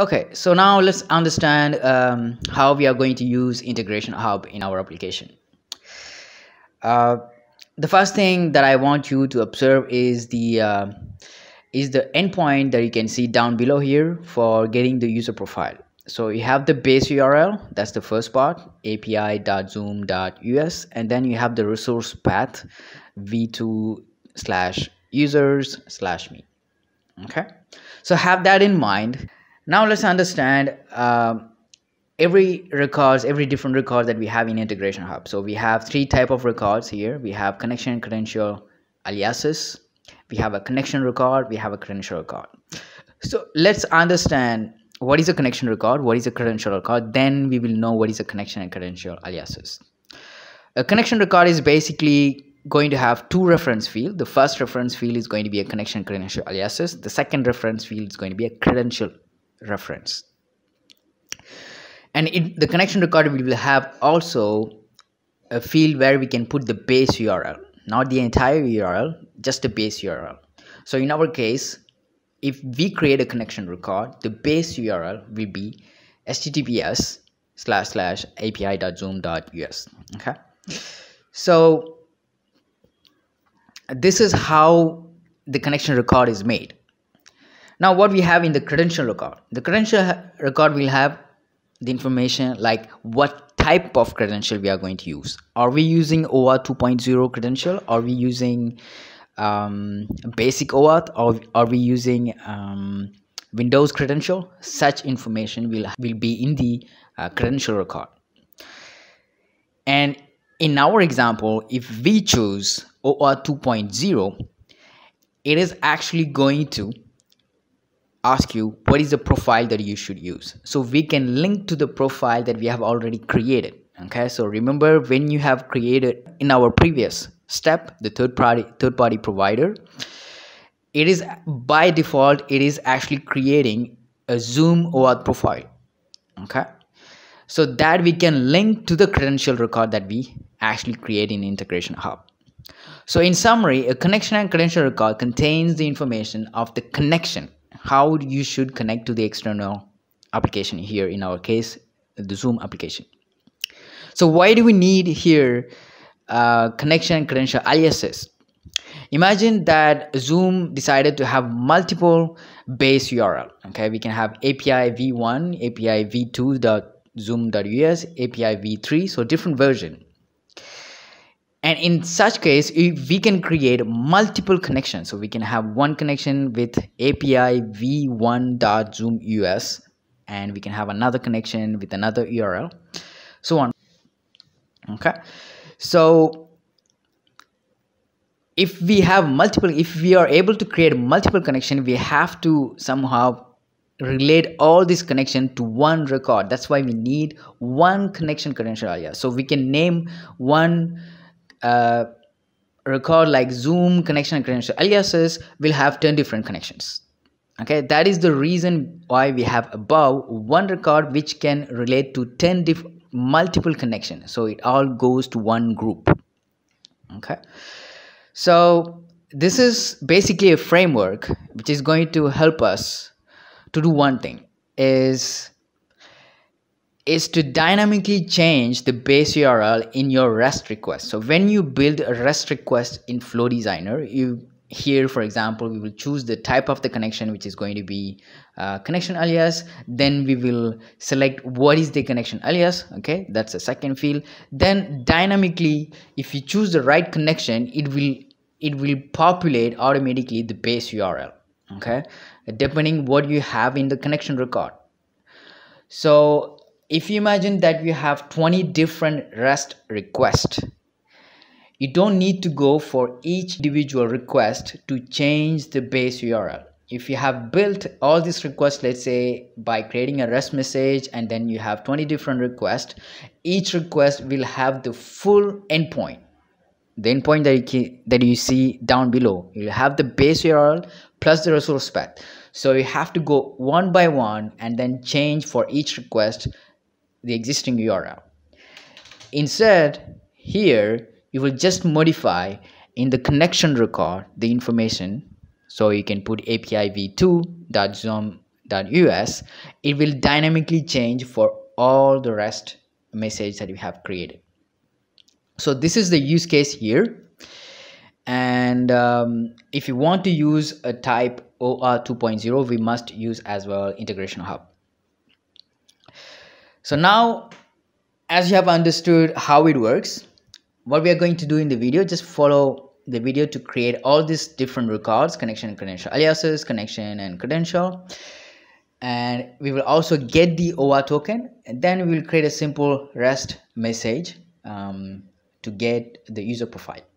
Okay, so now let's understand how we are going to use Integration Hub in our application. The first thing that I want you to observe is the endpoint that you can see down below here for getting the user profile. So you have the base URL, that's the first part, api.zoom.us, and then you have the resource path v2/users/me. Okay, so have that in mind. Now let's understand every different record that we have in Integration Hub. So we have three type of records here. We have connection, credential, aliases. We have a connection record, we have a credential record. So let's understand what is a connection record, what is a credential record, then we will know what is a connection and credential aliases. A connection record is basically going to have two reference fields. The first reference field is going to be a connection credential aliases. The second reference field is going to be a credential reference. And the connection record we will have also a field where we can put the base URL, not the entire URL, just the base URL. So in our case, if we create a connection record, the base URL will be https://api.zoom.us. Okay, so this is how the connection record is made. Now what we have in the credential record, the credential record will have the information like what type of credential we are going to use. Are we using OAuth 2.0 credential? Are we using basic OAuth? Or are we using Windows credential? Such information will be in the credential record. And in our example, if we choose OAuth 2.0, it is actually going to ask you what is the profile that you should use, so we can link to the profile that we have already created. Okay, so remember, when you have created in our previous step the third party provider, it is by default it is actually creating a Zoom OAuth profile. Okay, so that we can link to the credential record that we actually create in Integration Hub. So in summary, a connection and credential record contains the information of the connection, how you should connect to the external application, here in our case the Zoom application. So why do we need here connection and credential aliases? Imagine that Zoom decided to have multiple base URL. Okay, we can have api v1, api v2.zoom.us, api v3, so different version. And in such case, we can create multiple connections. So we can have one connection with API v1.zoom.us, and we can have another connection with another URL, so on. Okay, so if we are able to create multiple connections, we have to somehow relate all this connection to one record. That's why we need one connection credential alias. So we can name one record like Zoom connection and credential aliases will have 10 different connections. Okay, that is the reason why we have above one record which can relate to 10 multiple connections, so it all goes to one group. Okay, so this is basically a framework which is going to help us to do one thing, is to dynamically change the base URL in your REST request. So when you build a REST request in Flow Designer, here for example we will choose the type of the connection, which is going to be connection alias. Then we will select what is the connection alias. Okay, that's the second field. Then dynamically, if you choose the right connection, it will populate automatically the base URL. Okay, depending what you have in the connection record. So if you imagine that you have 20 different REST requests, you don't need to go for each individual request to change the base URL. If you have built all these requests, let's say by creating a REST message, and then you have 20 different requests, each request will have the full endpoint. The endpoint that you see down below, you'll have the base URL plus the resource path. So you have to go one by one and then change for each request the existing URL. Instead, here you will just modify in the connection record the information, so you can put api v2.zoom .us, it will dynamically change for all the REST message that you have created. So this is the use case here. And if you want to use a type OAuth 2.0, we must use as well Integration Hub. So now, as you have understood how it works, what we are going to do in the video, just follow the video to create all these different records, connection and credential aliases, connection and credential. And we will also get the OAuth token, and then we will create a simple REST message to get the user profile.